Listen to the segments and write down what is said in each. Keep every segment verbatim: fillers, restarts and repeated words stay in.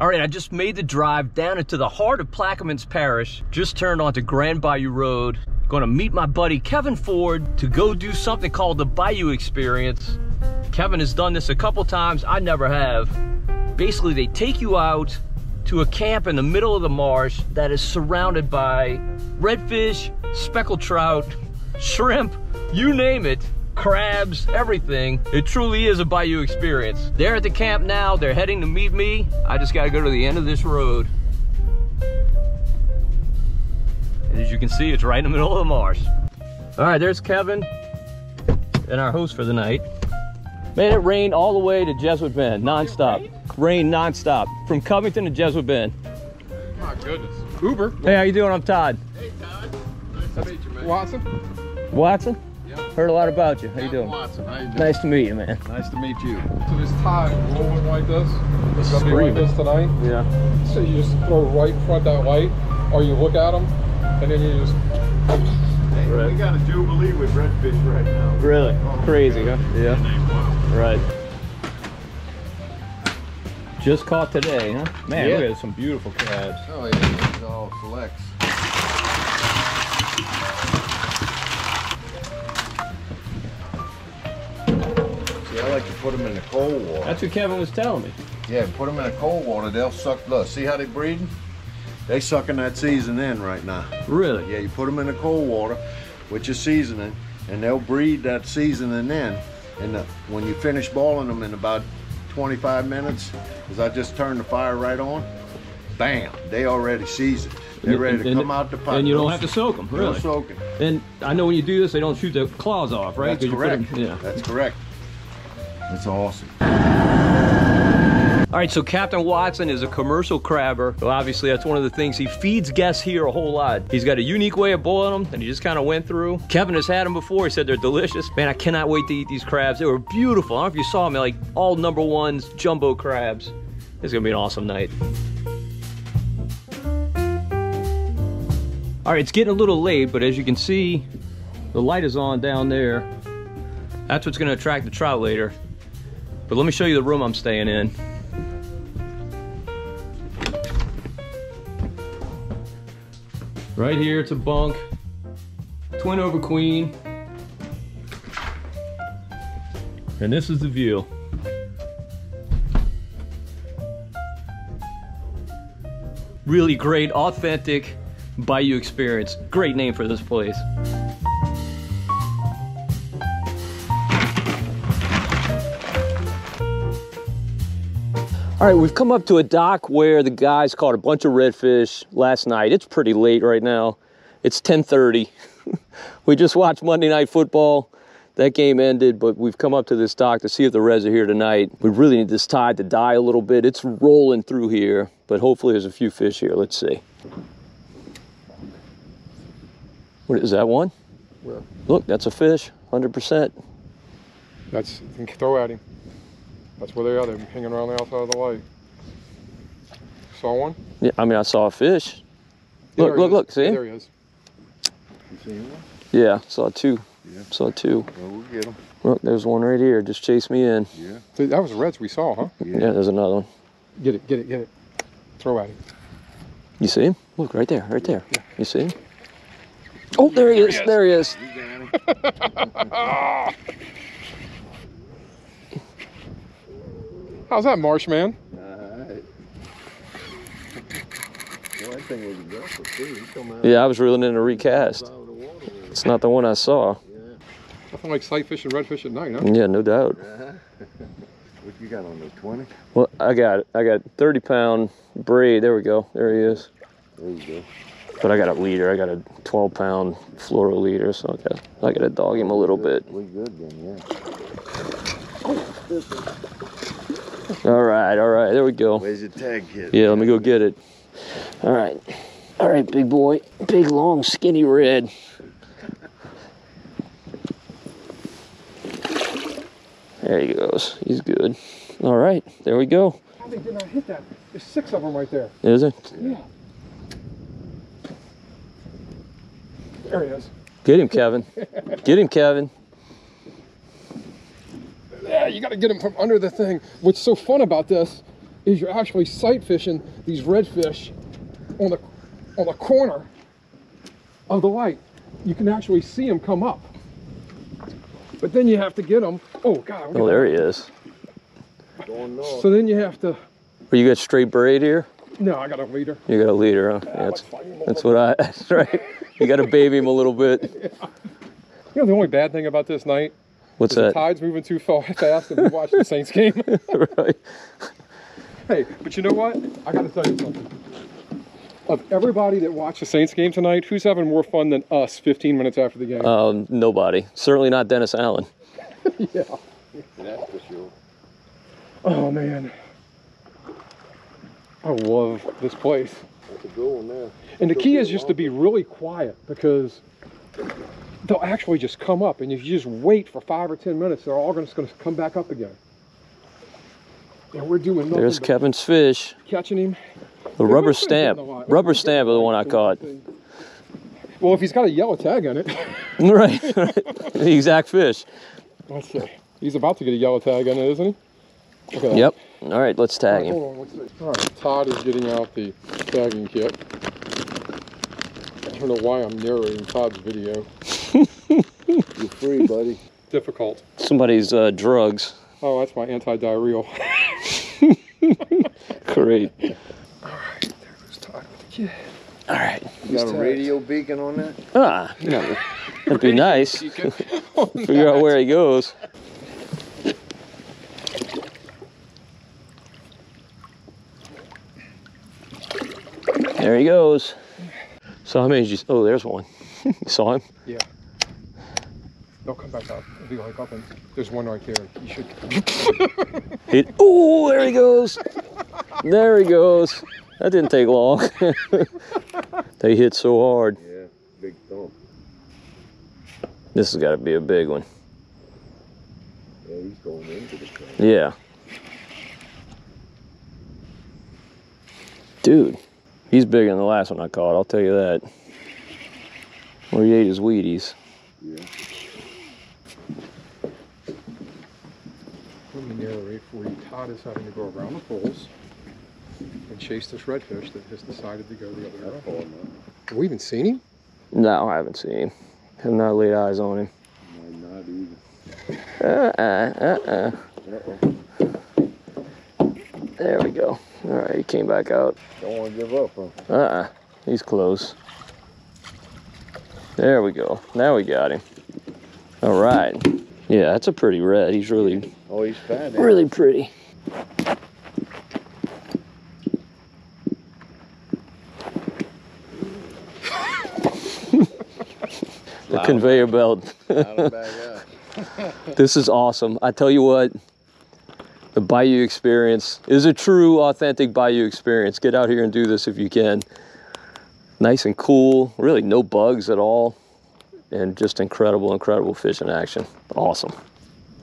All right, I just made the drive down into the heart of Plaquemines Parish, just turned onto Grand Bayou Road. Gonna meet my buddy Kevin Ford to go do something called the Bayou Experience. Kevin has done this a couple times, I never have. Basically, they take you out to a camp in the middle of the marsh that is surrounded by redfish, speckled trout, shrimp, you name it, crabs, everything. It truly is a Bayou experience. They're at the camp now, they're heading to meet me. I just gotta go to the end of this road. And as you can see, it's right in the middle of the marsh. All right, there's Kevin and our host for the night. Man, it rained all the way to Jesuit Bend, non-stop. Rain non-stop from Covington to Jesuit Bend. My goodness. Uber. Hey, how you doing? I'm Todd. Hey, Todd. Nice to meet you, man. Watson. Watson? Yeah. Heard a lot about you. How you doing? Watson. How you doing? Nice to meet you, man. Nice to meet you. So this tide rolling like this. It's gonna be like this tonight. Yeah. So you just throw right in front of that light, or you look at them, and then you just. Hey, right. We got a jubilee with redfish right now. Really? Oh, crazy, huh? Yeah. Wow. Right. Just caught today, huh? Man, yeah. Look at some beautiful crabs. Oh yeah, it's all selects. See, I like to put them in the cold water. That's what Kevin was telling me. Yeah, put them in the cold water, they'll suck blood. See how they're breeding? They're sucking that season in right now. Really? Yeah, you put them in the cold water with your seasoning, and they'll breed that seasoning in. And the, when you finish boiling them in about twenty-five minutes, because I just turned the fire right on, bam, they already seasoned. They're ready to and, come out the pot. And you don't have to soak them, really. Don't soak them. And I know when you do this, they don't shoot their claws off, right? That's correct. Them, yeah. That's correct. That's awesome. All right, so Captain Watson is a commercial crabber. So obviously, that's one of the things. He feeds guests here a whole lot. He's got a unique way of boiling them, and he just kind of went through. Kevin has had them before. He said they're delicious. Man, I cannot wait to eat these crabs. They were beautiful. I don't know if you saw them, like all number ones, jumbo crabs. This is gonna be an awesome night. All right, it's getting a little late, but as you can see, the light is on down there. That's what's gonna attract the trout later. But let me show you the room I'm staying in. Right here, it's a bunk, twin over queen. And this is the view. Really great, authentic Bayou experience. Great name for this place. All right, we've come up to a dock where the guys caught a bunch of redfish last night. It's pretty late right now. It's ten thirty. We just watched Monday Night Football. That game ended, but we've come up to this dock to see if the reds are here tonight. We really need this tide to die a little bit. It's rolling through here, but hopefully there's a few fish here. Let's see. What is that one? Where? Look, that's a fish, one hundred percent. That's, throw at him. That's where they are. They're hanging around the outside of the lake. Saw one? Yeah, I mean, I saw a fish. Look, look, look, see him? There he is. You see him? Yeah, saw two. Yeah. Saw two. Well, we'll get him. Look, there's one right here. Just chased me in. Yeah. See, that was the reds we saw, huh? Yeah. Yeah, there's another one. Get it, get it, get it. Throw at him. You see him? Look, right there, right there. Yeah. You see him? Oh, there he is, there he is. There he is. Got him. How's that, marsh man? All right. Well, that thing was a gopher, too. Yeah, I was reeling in a recast. It's not the one I saw. Yeah. Nothing like sight fishing redfish at night, huh? Yeah, no doubt. Uh-huh. What you got on those twenty? Well, I got I got thirty pound braid. There we go. There he is. There you go. But I got a leader. I got a twelve pound floral leader, so I got I got to dog him a little bit. We good then, yeah. Oh, this one. All right, all right, there we go. Where's your tag kid? Yeah, let me go get it. All right, all right, big boy. Big, long, skinny red. There he goes, he's good. All right, there we go. How they did not hit that? There's six of them right there. Is it? Yeah. There he is. Get him, Kevin. Get him, Kevin. Yeah, you got to get them from under the thing. What's so fun about this is you're actually sight fishing these redfish on the on the corner of the light. You can actually see them come up, but then you have to get them. Oh God! Well, there he is. So then you have to. Are you got straight braid here? No, I got a leader. You got a leader, huh? Yeah, yeah, that's that's what I. That's right. You got to baby him a little bit. Yeah. You know the only bad thing about this night. What's that? The tide's moving too fast, and we watched the Saints game. Right. Hey, but you know what? I got to tell you something. Of everybody that watched the Saints game tonight, who's having more fun than us fifteen minutes after the game? Um, nobody. Certainly not Dennis Allen. Yeah. That's for sure. Oh, man. I love this place. That's a good one there. And the key is just to be really quiet, because they'll actually just come up, and if you just wait for five or ten minutes, they're all just going to come back up again. And we're doing nothing. There's Kevin's fish. Catching him. The yeah, rubber stamp. The rubber stamp is the one I caught. Well, if he's got a yellow tag on it. Right, right. The exact fish. Let's see. He's about to get a yellow tag on it, isn't he? Okay. Yep. All right, let's tag him. All right, hold on, let's see. All right, Todd is getting out the tagging kit. I don't know why I'm narrating Todd's video. You're free, buddy. Difficult. Somebody's uh, drugs. Oh, that's my anti-diarrheal. Great. Alright, there goes Todd with the kid. Alright. You got a radio beacon on that? Ah, no. That'd be nice. Figure out where he goes. There he goes. So how many did you... Oh, there's one. You saw him? Yeah. They'll come back up. It'll be like up and... There's one right there. You should... It... Oh, there he goes. There he goes. That didn't take long. They hit so hard. Yeah, big thump. This has got to be a big one. Yeah, he's going into the train. Yeah. Dude, he's bigger than the last one I caught, I'll tell you that. Where he ate his Wheaties. Yeah. Let me narrate for you. Todd is having to go around the poles and chase this redfish that has decided to go the other way. Have we even seen him? No, I haven't seen him. Have not laid eyes on him. No, not even. Uh-uh, uh-uh. Uh-uh. There we go. All right, he came back out. Don't want to give up, huh? Uh-uh. He's close. There we go. Now we got him. All right. Yeah, that's a pretty red. He's really, oh, he's fat, really pretty. The conveyor belt. This is awesome. I tell you what, the Bayou Experience is a true, authentic Bayou Experience. Get out here and do this if you can. Nice and cool, really no bugs at all, and just incredible, incredible fishing action. Awesome.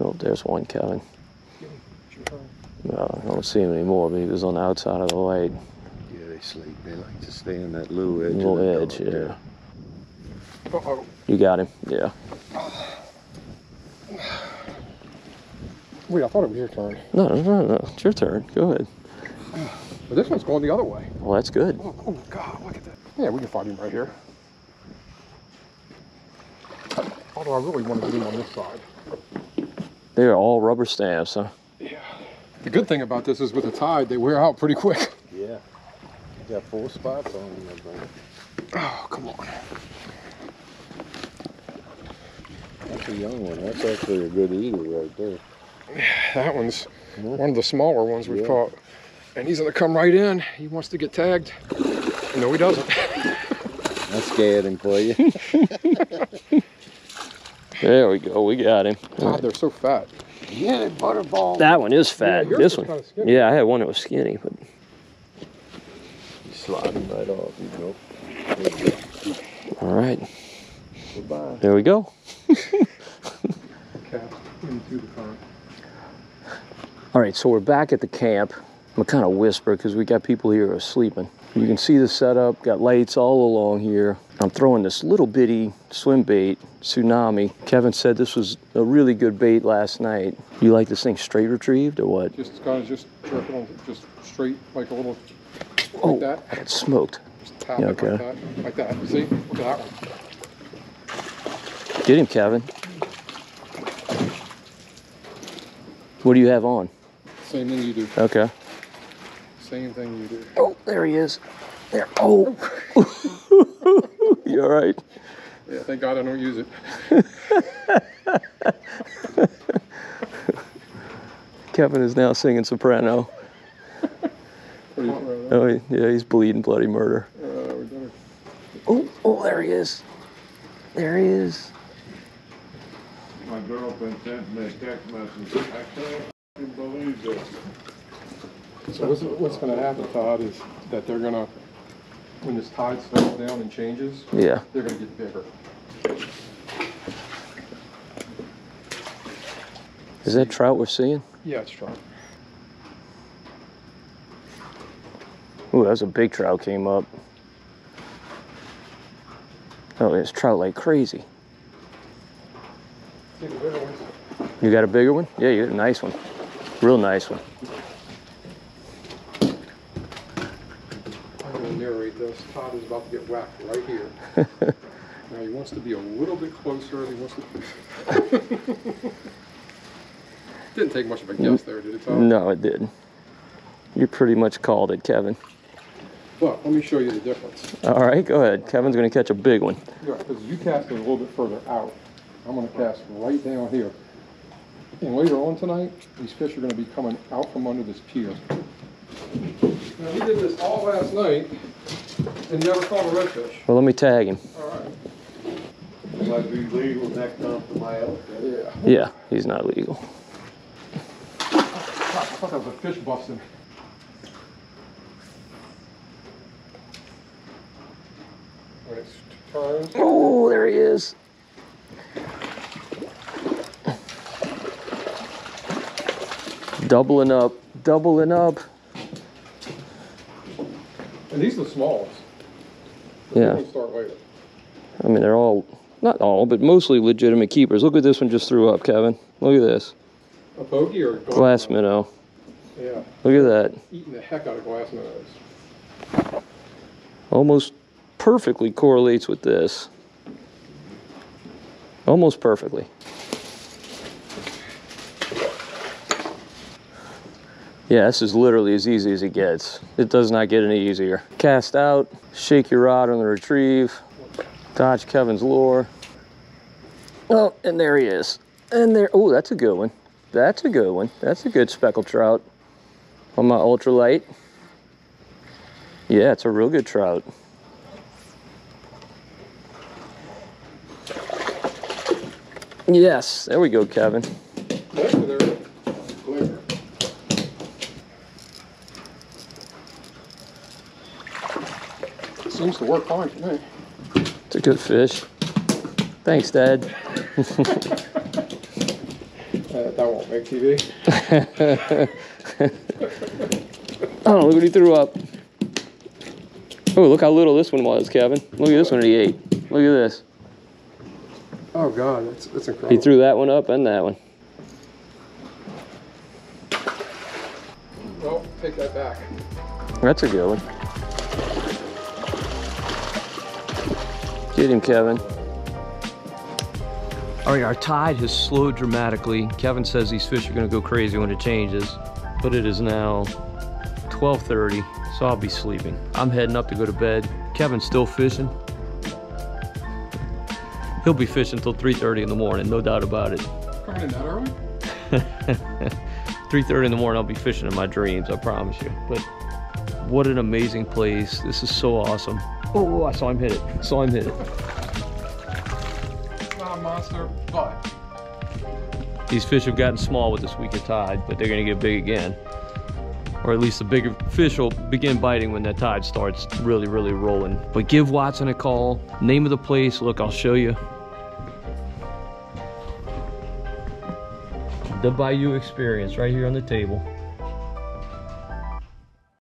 Oh, there's one, Kevin. No, I don't see him anymore, but he was on the outside of the light. Yeah, they sleep. They like to stay on that little edge. Little edge, yeah. Uh-oh. You got him, yeah. Wait, I thought it was your turn. No, no, no, no. It's your turn. Go ahead. But this one's going the other way. Well, that's good. Oh, oh God, look at that. Yeah, we can find him right here. Although I really wanted to do him on this side. They are all rubber stamps, huh? Yeah. The good thing about this is with the tide, they wear out pretty quick. Yeah. You got four spots on them, I think. Oh, come on. That's a young one. That's actually a good eater right there. Yeah, that one's one of the smaller ones we've yeah. caught. And he's going to come right in. He wants to get tagged. No, he doesn't. I scared him for you. There we go. We got him. God, right. They're so fat. Yeah, they butterball. That one is fat. Yeah, this one. Kind of yeah, I had one that was skinny, but he's sliding right off. You know. All right. Goodbye. There we go. All right, so we're back at the camp. I'm kind of whisper because we got people here who are sleeping. You can see the setup, got lights all along here. I'm throwing this little bitty swim bait, Tsunami. Kevin said this was a really good bait last night. You like this thing straight retrieved or what? Just kind of just jerking on, just straight, like a little, like oh, that. I got smoked. Just tap yeah, it okay. like, that, like that, see? Look at that one. Get him, Kevin. What do you have on? Same thing you do. Okay. Same thing you do. Oh, there he is. There. Oh. You all right? Yeah, thank God I don't use it. Kevin is now singing soprano. Oh, yeah, he's bleeding bloody murder. Uh, oh, oh, there he is. There he is. My girlfriend sent me a text message. I can't believe this. So what's, what's going to happen, Todd, is that they're going to, when this tide slows down and changes, yeah, they're going to get bigger. Is that trout we're seeing? Yeah, it's trout. Ooh, that was a big trout came up. Oh, it's trout like crazy. You got a bigger one? Yeah, you got a nice one. Real nice one. I'm going to narrate this. Todd is about to get whacked right here. Now he wants to be a little bit closer. And he wants to... Didn't take much of a guess there, did it, Todd? No, it didn't. You pretty much called it, Kevin. But let me show you the difference. All right, go ahead. Kevin's going to catch a big one. Yeah, because you cast it a little bit further out. I'm going to cast right down here. And later on tonight, these fish are going to be coming out from under this pier. Now, we did this all last night and never caught a redfish. Well, let me tag him. All right. Will I be legal next time for my outfit? Yeah. Yeah, he's not legal. I thought that was a fish busting. Oh, there he is. Doubling up, doubling up. And these are the smalls. Yeah. Start later. I mean, they're all, not all, but mostly legitimate keepers. Look what this one just threw up, Kevin. Look at this. A bogey or a glass minnow? Yeah. Look at that. Eating the heck out of glass minnows. Almost perfectly correlates with this. Almost perfectly. Yeah, this is literally as easy as it gets. It does not get any easier. Cast out, shake your rod on the retrieve, dodge Kevin's lure. Oh, and there he is. And there, oh, that's a good one. That's a good one. That's a good speckled trout on my ultralight. Yeah, it's a real good trout. Yes, there we go, Kevin. Seems to work fine for me. It's a good fish. Thanks, Dad. uh, that won't make T V. Oh, look what he threw up. Oh, look how little this one was, Kevin. Look at this one he ate. Look at this. Oh, God, that's, that's incredible. He threw that one up and that one. Well, take that back. That's a good one. Get him, Kevin. All right, our tide has slowed dramatically. Kevin says these fish are gonna go crazy when it changes, but it is now twelve thirty, so I'll be sleeping. I'm heading up to go to bed. Kevin's still fishing. He'll be fishing till three thirty in the morning, no doubt about it. Coming in that early? three thirty in the morning, I'll be fishing in my dreams, I promise you. But what an amazing place. This is so awesome. Oh, I saw him hit it. I saw him hit it. It's not a monster, but... These fish have gotten small with this weaker tide, but they're going to get big again. Or at least the bigger fish will begin biting when that tide starts really, really rolling. But give Watson a call. Name of the place. Look, I'll show you. Da Bayou Experience right here on the table.